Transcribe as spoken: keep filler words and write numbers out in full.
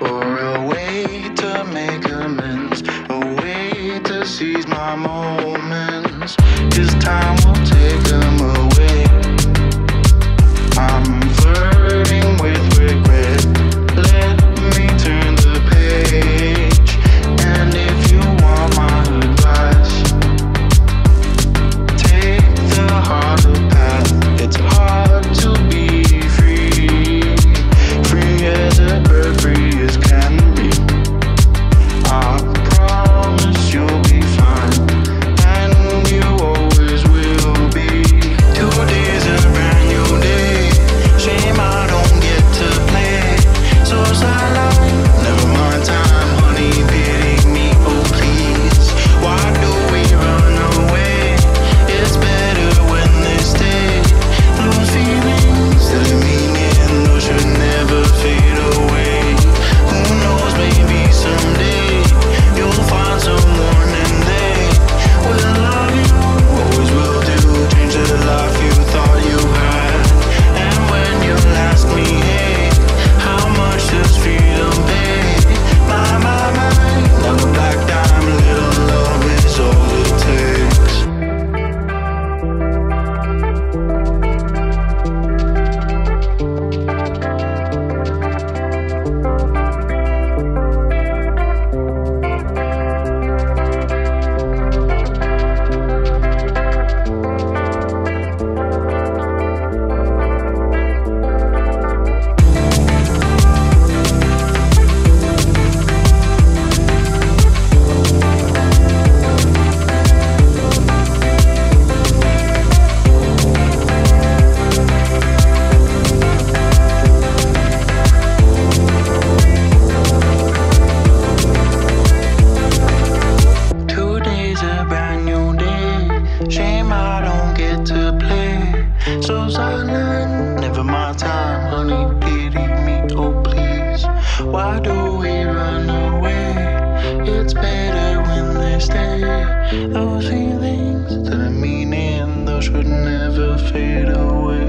or a way to make amends, a way to seize my moments. This time will take them away. I'm flirting with regret. Let me turn the page. And if you want my advice, take the harder path. It's hard to be free, free as a bird, free as can be. I promise you'll be fine, and you always will be. Today's a brand new day. Shame I don't get to play. So silent, never mind time, honey, pity me, oh please. Why do we run away? It's better when they stay. Those feelings that are meaning, those should never fade away. Who knows, maybe someday you'll find someone and they will love you. Always will do, change the life you thought you had. And when you'll ask me, hey, how much does freedom pay? My, my, my, love a black diamond, little love is all it takes. Those feelings that are meaning, those should never fade away.